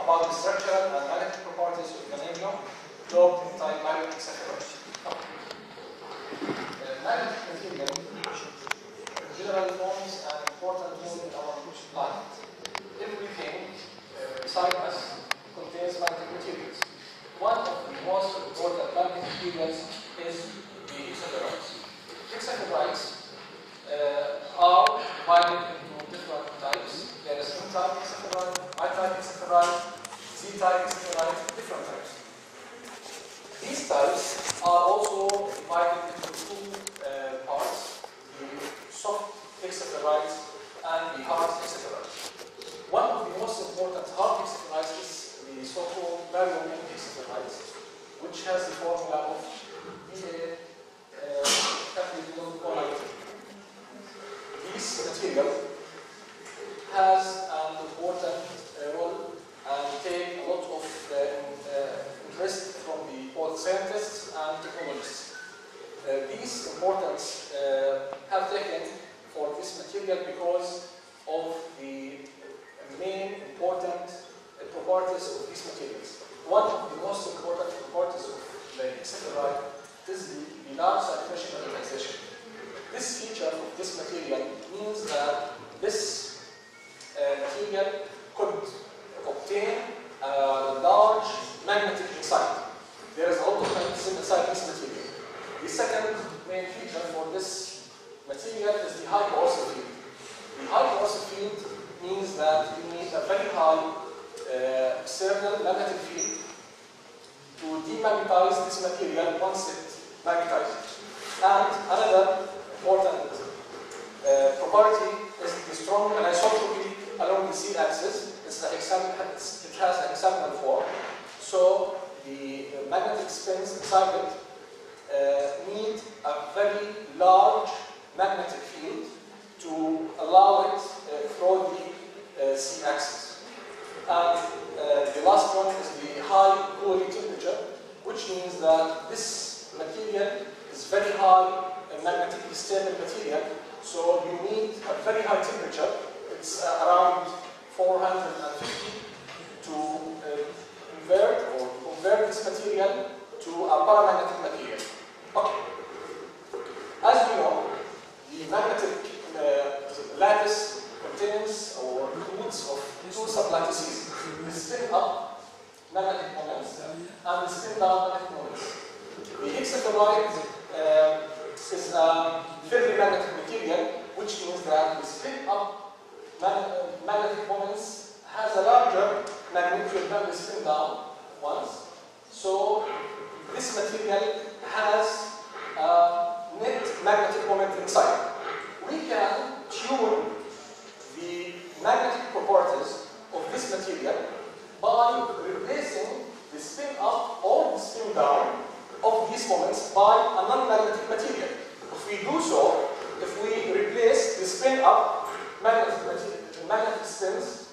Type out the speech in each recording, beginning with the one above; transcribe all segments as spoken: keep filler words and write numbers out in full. about the structural and magnetic properties of vanadium doped in type M-type hexaferrite. Magnetic material in general forms an important role in our planet. Every thing uh, beside us contains magnetic materials. One of the most important magnetic materials is the hexaferrites. Hexaferrites uh, are divided into different types. There is M-type hexaferrite, I-type hexaferrite, Z-type hexaferrite, different types. These types are also divided into two uh, parts, the soft hexaferrites and the hard hexaferrites. One of the most important hard hexaferrites is the so-called barium hexaferrites, which has the formula of V A. This material has an important uh, role and takes a lot of uh, uh, interest from the both scientists and technologists. Uh, these importance uh, have taken for this material because of the main important uh, properties of these materials. One of the most important properties of the hexaferrite is the, the large saturation magnetization. This feature of this material means that this uh, material could obtain a large magnetic excite. There is a lot of magnetism inside this material. The second main feature for this material is the high coercive field. The high coercive field means that you need a very high uh, external magnetic field to demagnetize this material once it magnetizes. And another important uh, property is the strong anisotropy along the z-axis. It has an hexagonal form, so the magnetic spins inside it uh, need a very large magnetic field to allow it uh, through the uh, z-axis. And uh, the last one is the high Curie temperature, which means that this material is very high in magnetically stable material, so you need a very high temperature. It's uh, around four hundred fifty to uh, invert or convert this material to a paramagnetic material. Okay. As we know, the magnetic uh, lattice contains or includes of two sublattices: the spin up magnetic moments and the spin down magnetic moments. The hexaferrite uh, is a ferrimagnetic material, which means that the spin up magnetic moments has a larger magnitude than the spin down ones. So this material has a net magnetic moment inside. We can tune the magnetic properties of this material by replacing the spin up or the spin down of these moments by a non-magnetic material. If we do so, if we replace the spin up magnetic, magnetic spins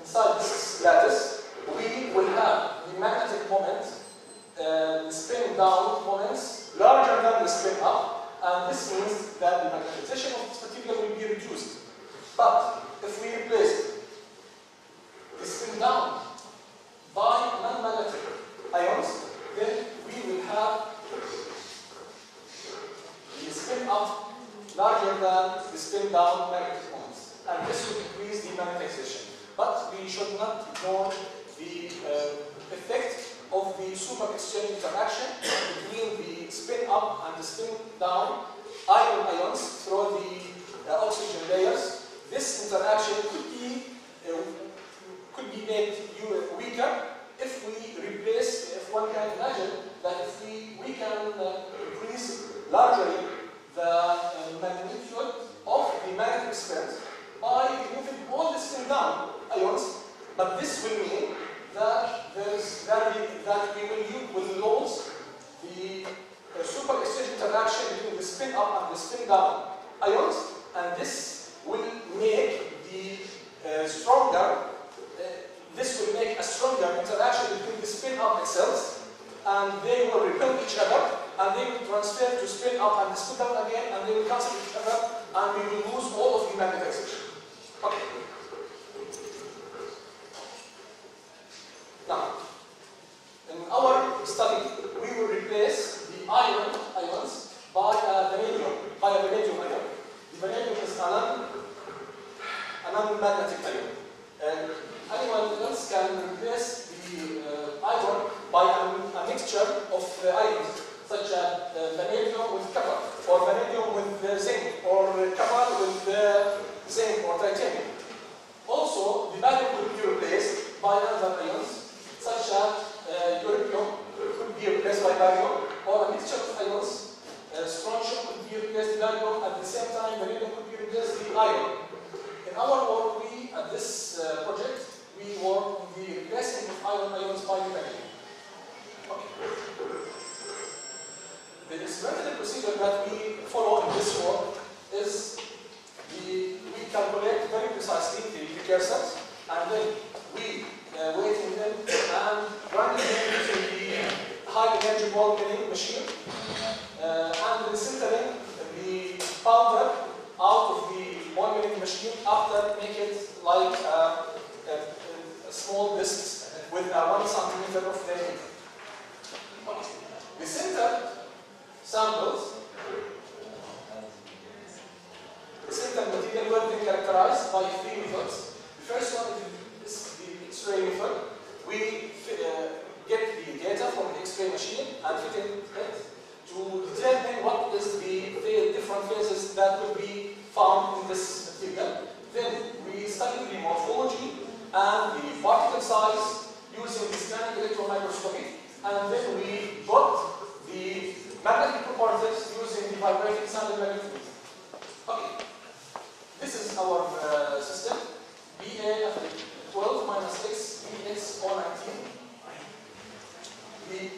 inside this lattice, we will have the magnetic moment, uh, the spin down moments larger than the spin up, and this means that the magnetization of this material will be reduced. But if we replace the spin down by non-magnetic ions, then we will have the spin up larger than the spin down magnetic moment. And this will increase the magnetization. But we should not ignore the uh, effect of the super exchange interaction between the spin up and the spin down ion ions through the uh, oxygen layers. This interaction could be, uh, could be made weaker if we replace, if one can imagine that if we, we can uh, increase largely the uh, magnitude of the magnetic spins by removing all the spin down ions, but this will mean that there is that we, that we will use will lose the uh, super exchange interaction between the spin up and the spin down ions, and this will make the uh, stronger. Uh, this will make a stronger interaction between the spin up cells, and they will repel each other, and they will transfer to spin up and spin down again, and they will cancel each other, and we will lose all of the magnetization. Okay. particles can replace the uh, iron by a, a mixture of uh, ions, such as uh, vanadium with copper, or vanadium with uh, zinc, or copper with uh, zinc or titanium. Also, the barium could be replaced by other ions, such as uh, europium could be replaced by barium, or a mixture of ions. Uh, strontium could be replaced by barium, at the same time vanadium could be replaced by iron. In our work, we, at this uh, project, we work on the replacement of iron ions by vanadium. Okay. The experimental procedure that we follow in this work is the, we calculate very precisely the precursors, and then we uh, weight in them and run them using the high energy ball milling machine, uh, and sintering the powder out of the ball milling machine after make it like a, a, a small disc with a one centimeter of diameter. The sinter samples, the sinter material will be characterized by three methods. The first one is the X-ray method. We uh, get the data from the X-ray machine and fit it to determine what is the different phases that will be found in this material. Then we study the morphology and the particle size using the scanning electron microscopy, and then we got the magnetic properties using the vibrating sample magnification. Okay, this is our uh, system B A twelve minus X B X O nineteen.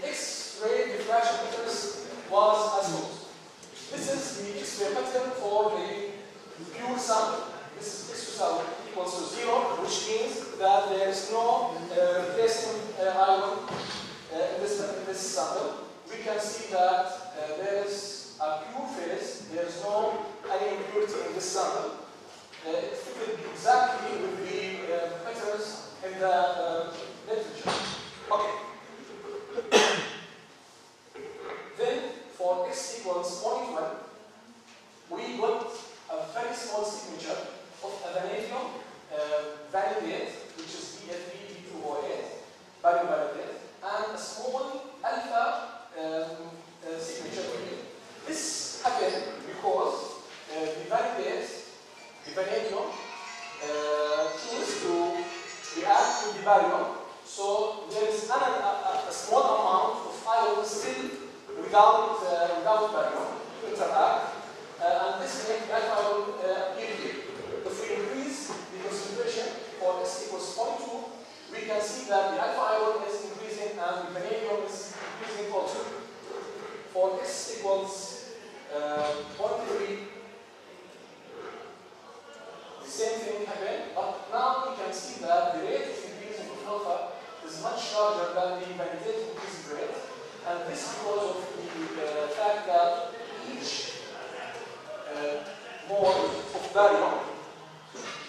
The X-ray diffraction pattern was as follows. This is the X-ray pattern for the pure sample. This is X equals to zero, which means that there is no uh, replacement uh, ion uh, in, this, in this sample. We can see that uh, there is a pure phase, there is no any impurity in this sample. Uh, it fitted exactly with the uh, patterns in the uh, literature. Okay. Then, for x equals zero point one, we got a very small signature of a vanadium uh, vanadiate, which is E F V B two O eight, barium vanadiate, and a small alpha Um, uh, signature. This happened because uh, the vanadiate, the vanadium, uh, choose to react to the barium, so there is an, a, a small amount of ion still without uh, without barium to interact, uh, and this makes that ion uh, irritated. If we increase the concentration for x equals zero point two, we can see that the alpha ion is increasing and the vanadium is increasing also. For x equals uh, zero point three, the same thing happened, but now we can see that the rate of increasing of alpha is much larger than the vanadiate increasing rate, and this is because of the uh, fact that each uh, mole of barium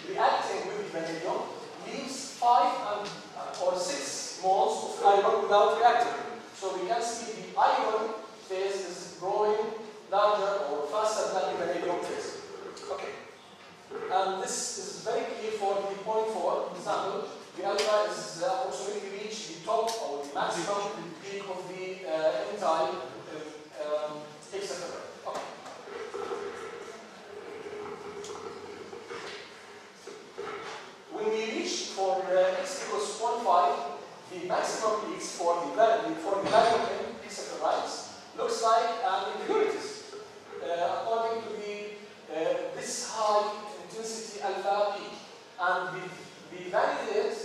reacting with the vanadium leaves five and, uh, or six moles of iron without reacting. So we can see the iron phase is growing larger or faster than the vanadium phase. Okay. And this is very clear for the zero point four example. The alpha is uh, approximately reached the top or the maximum peak of the uh, M-type hexaferrite. Okay. When we reach for uh, x equals zero point five, the maximum peaks for the value for the value of hexaferrites looks like an impurities uh, according to the uh, this high intensity alpha peak, and the the vanadiate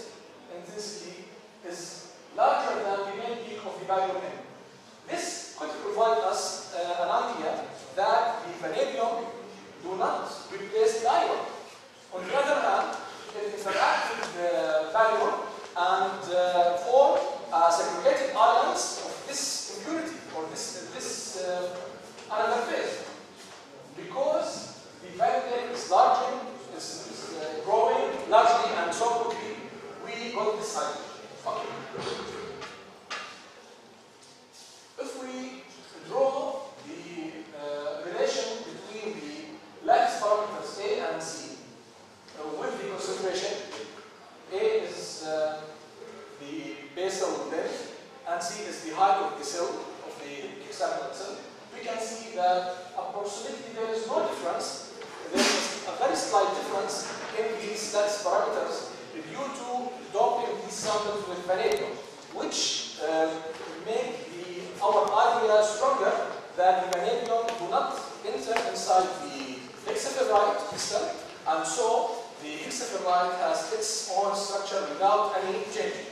intensity is larger than the main peak of the value of M. This could provide us uh, an idea that the vanadium do not replace the iron. On the other hand, it interacts with the barium and uh, form uh, segregated ions of this impurity or this, uh, this uh, another phase. Because the vanadiate is largely is, is uh, growing largely and so quickly, we got this cycle. Okay. If we draw the uh, relation between the lattice parameters A and C, Uh, with the concentration, A is uh, a cell length and see is the height of the cell, of the hexagonal cell, we can see that approximately there is no difference. There is a very slight difference in these lattice parameters due to doping these samples with vanadium, which uh, make the, our idea stronger that the vanadium do not enter inside the hexaferrite crystal, and so the hexaferrite has its own structure without any change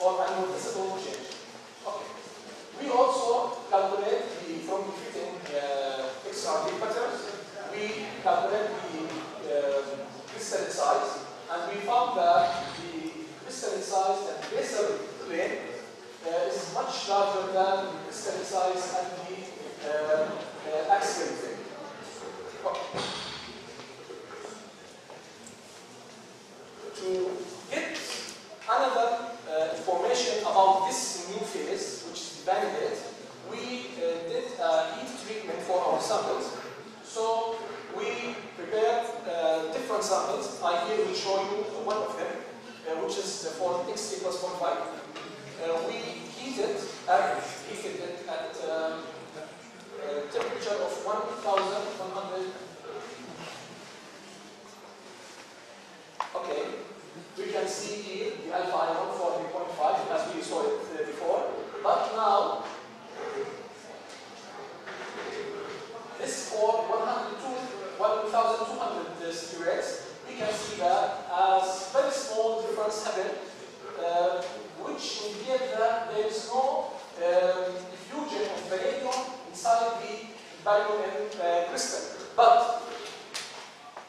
or unnoticeable change. Okay. We also calculate the, from the fitting uh, X R D patterns, we calculate the uh, crystalline size, and we found that the crystalline size at the basal plane uh, is much larger than the crystalline size at the uh, uh, axial plane. Okay. To get another uh, information about this new phase, which is the vanadium, we uh, did a heat treatment for our samples. So we prepared uh, different samples. I here will show you one of them, uh, which is for x equals zero point five. Uh, we heated, uh, heated it at uh, a temperature of one thousand one hundred. Okay, we can see here the alpha ion for zero point five as we saw it uh, before, but now this for one thousand two hundred spirits, we can see that as very small difference happened, uh, which indicates that there is no um, diffusion of vanadium inside the barium uh, crystal. But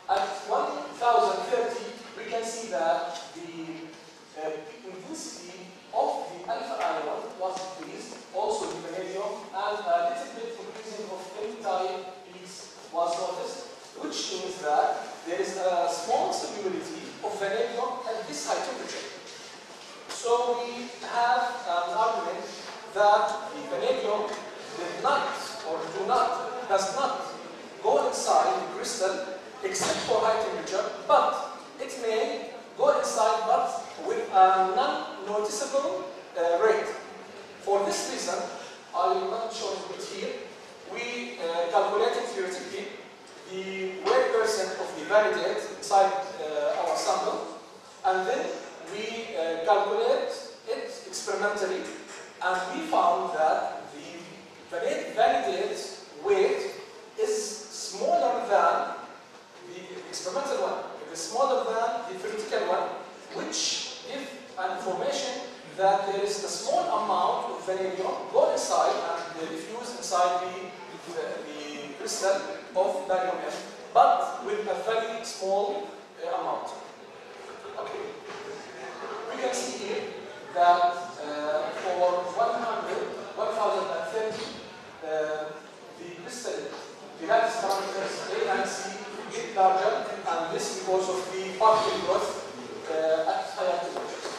at one thousand thirty, we can see that the uh, intensity of the alpha ion was increased, also the vanadium, and a little bit increasing of M-type piece was noticed, which means that there is a small solubility of vanadium at this high temperature. So we have an argument that the vanadium did not or do not does not go inside the crystal except for high temperature, but it may go inside but with a non-noticeable uh, rate. For this reason, I will not show it here. We uh, calculated theoretically the weight percent of the vanadium inside uh, our sample, and then we uh, calculate it experimentally, and we found that the vanadium weight is smaller than the experimental one. It is smaller than the theoretical one, which gives an information that there is a small amount of vanadium go inside and diffuse inside the, the, the crystal of barium, but with a very small uh, amount. Okay. We can see here that uh, for one thousand thirty, uh, the crystal, the lattice parameters A and C get larger, and this because of the particle growth uh, at higher temperatures.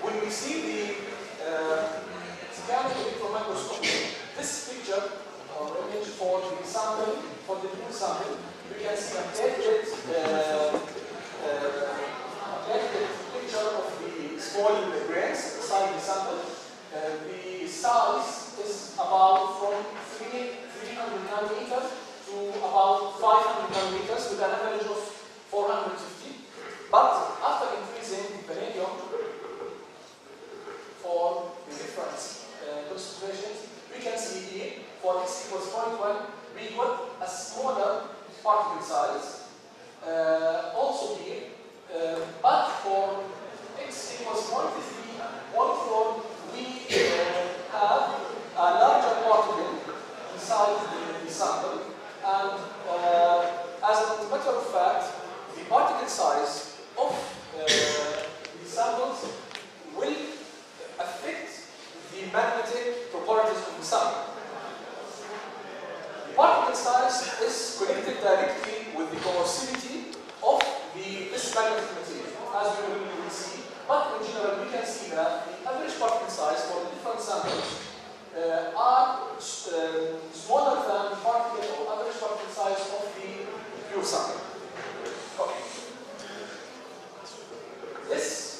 When we see the uh, scanning electron microscopy, this picture or image for the sample, for the new sample, we can see a updated uh, uh, picture of the small grains inside the sample. Uh, the size is about from three hundred nanometers to about five hundred nanometers with an average of four hundred fifty. But after increasing vanadium, for the different uh, concentrations, we can see here for x equals zero point one, we got a smaller particle size, uh, also here, uh, but for x equals zero point three, zero point four, we uh, have a larger particle inside the, the sample, and uh, as a matter of fact, the particle size of uh, the samples will affect the magnetic properties of the sample. Particle size is connected directly with the coercivity of the this magnetic material, as we will see. But in general, we can see that the average particle size for the different samples uh, are uh, smaller than the particle or average particle size of the pure sample. Okay. This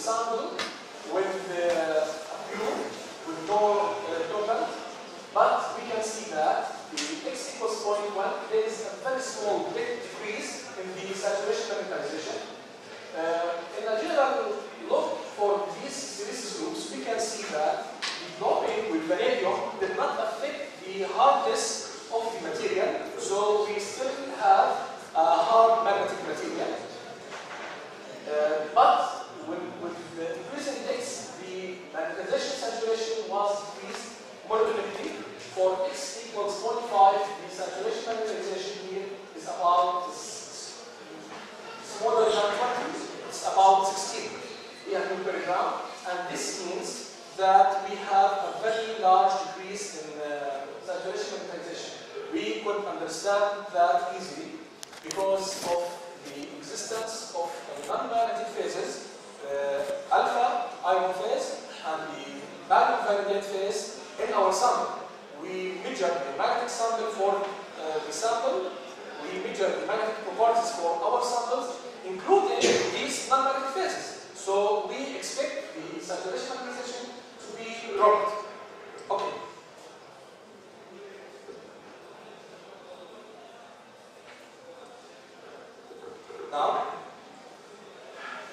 sample with uh, a blue, with no uh, total, but we can see that the x equals zero point one, there is a very small bit decrease in the saturation magnetization. Uh, in a general look for these series groups, we can see that the doping with vanadium did not affect the hardness of the material, so we still have a hard magnetic material. Uh, but with, with the increase in X, the magnetization saturation was decreased monotonically. For X equals zero point five, the saturation magnetization here is about smaller than twenty, it's about sixteen E M per gram, and this means that we have a very large decrease in uh, saturation magnetization. We could understand that easily because of the existence of non-magnetic phases, uh, alpha, ion phase, and the BaM ferrimagnetic phase in our sample. We measure the magnetic sample for uh, the sample, we measure the magnetic properties for our samples, including these non-magnetic phases. So we expect the saturation magnetization to be dropped. Okay. Now,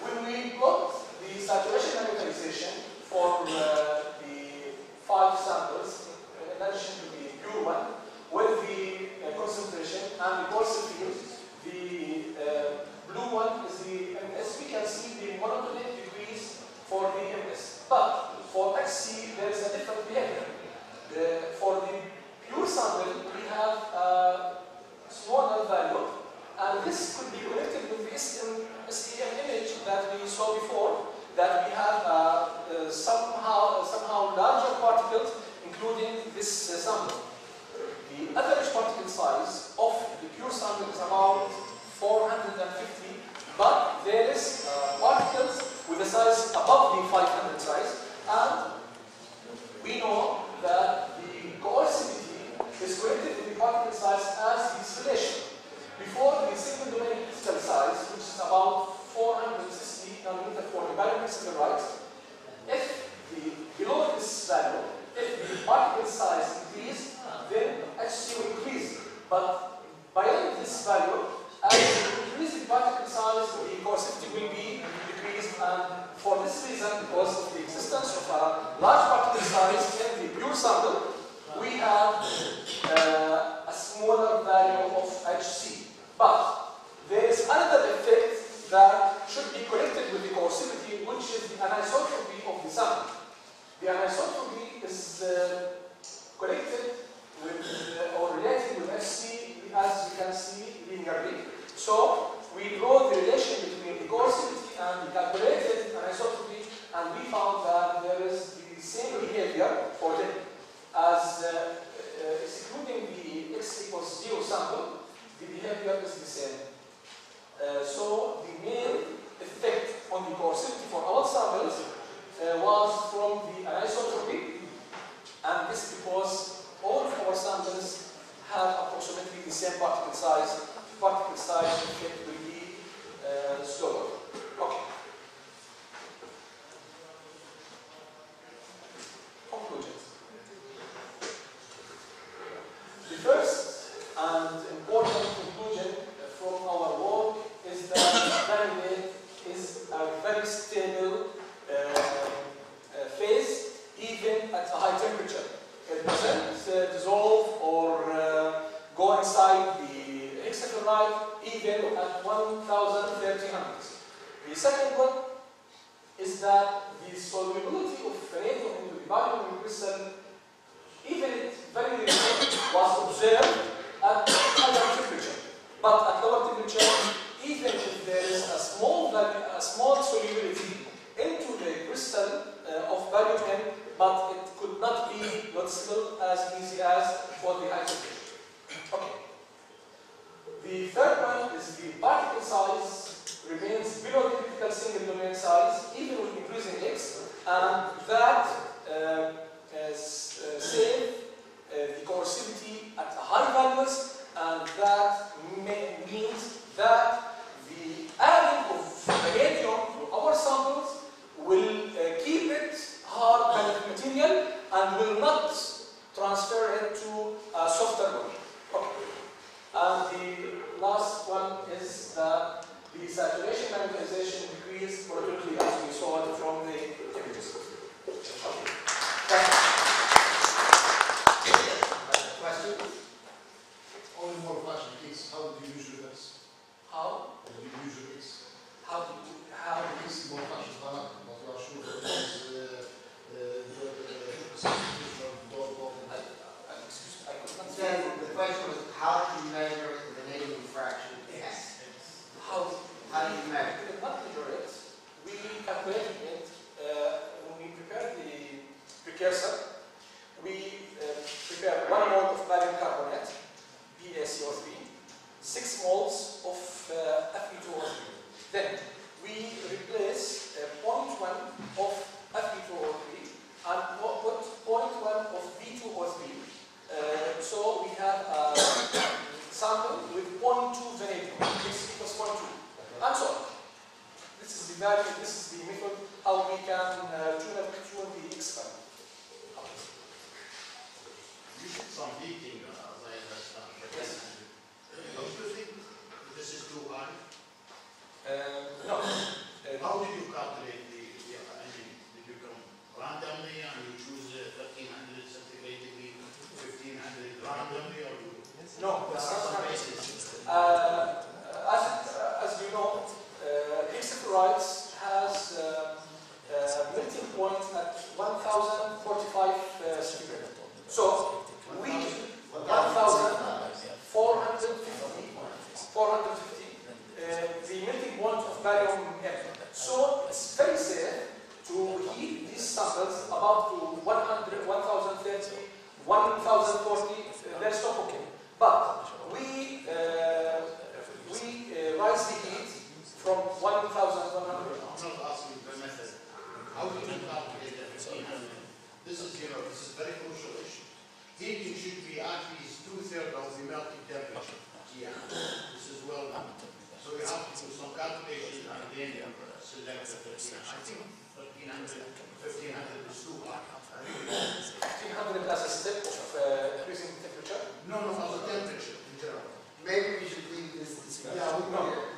when we plot the saturation magnetization for uh, the five samples, in addition to the pure one, with the uh, concentration and the coarser field, the uh, blue one is the M S, we can see the monotonic decrease for the M S. But for X C, there is a different behavior. The, for the pure sample, we have a smaller value. And this could be connected with the S E M image that we saw before, that we have uh, uh, somehow, uh, somehow larger particles, including this uh, sample. The average particle size of the pure sample is about four hundred fifty, but there is uh, particles with a size above the five hundred size, and we know that the coercivity is connected with the particle size as this relation. Before the single domain crystal size, which is about four hundred sixty nanometer for the barium hexaferrite, if the below this value, if the particle size increase, then Hc will increase. But beyond this value, as you increase the particle size, the coercivity will be decreased. And for this reason, because of the existence of a large particle size in the pure sample, we have uh, a smaller value of Hc. But there is another effect that should be connected with the coercivity, which is the anisotropy of the sample. The anisotropy is uh, connected with uh, or related with Hc, as you can see linearly. So we draw the relation between the coercivity and the calculated anisotropy, and we found that there is the same behavior for them as uh, uh, excluding the X equals zero sample. The behavior is the same. Uh, so the main effect on the coercivity for our samples uh, was from the anisotropy, and this because all of our samples had approximately the same particle size. Particle size effect will be uh, slower. Okay. Conclusions. The first and important conclusion from our work is that vanadium is a very stable uh, phase, even at a high temperature. It doesn't uh, dissolve or uh, go inside the hexaferrite even at one thousand thirteen hundred. The second one is that the solubility of vanadium into the barium crystal, even at very little, was observed at higher temperature, but at lower temperature, even if there is a small a small solubility into the crystal uh, of barium, but it could not be noticeable as easy as for the high temperature. Okay. The third one is the particle size remains below the critical single domain size, even with increasing X, and that uh, is uh, safe. Uh, the coercivity at high values, and that may, means that the adding of vanadium to our sample calculated it uh, when we prepared the precursor. We uh, prepared one mole of barium carbonate, B a C O three, six moles of uh, F e two O three. Then we replace uh, zero point one of F e two O three and put zero point one of V two O three. Uh, so we have a sample with zero point two vanadium, X equals zero point two, and so on. This is the value, this is the method how we can uh, tune up the experiment. You did some heating, uh, as I understand. Yes. Don't you think this is too high? Uh, no. Uh, how did you calculate the, the energy? Did you come randomly and you choose uh, thirteen hundred centigrade degree, fifteen hundred randomly? Or you no, that's not basis. Uh, uh, as, uh, as you know, uh, hexaferrite has uh, uh, melting point at one thousand forty-five centigrade. Uh, so, we one thousand four hundred fifty, uh, the melting point of barium M. So, it's very safe to heat these samples about to one hundred, one thousand thirty, one thousand forty, uh, that's not okay. But, we, uh, we uh, rise the heat from one thousand one hundred. I'm not asking the method. How do you calculate that? This is, you know, this is a very crucial issue. Heating should be at least two-thirds of the melting temperature. Yeah, this is well known. So we have to do some calculation and then select the thirteen hundred. I think thirteen hundred is too high. fifteen hundred as a step of uh, increasing temperature? No, no, as a temperature in general. Maybe we should leave this discussion. Yeah, we know.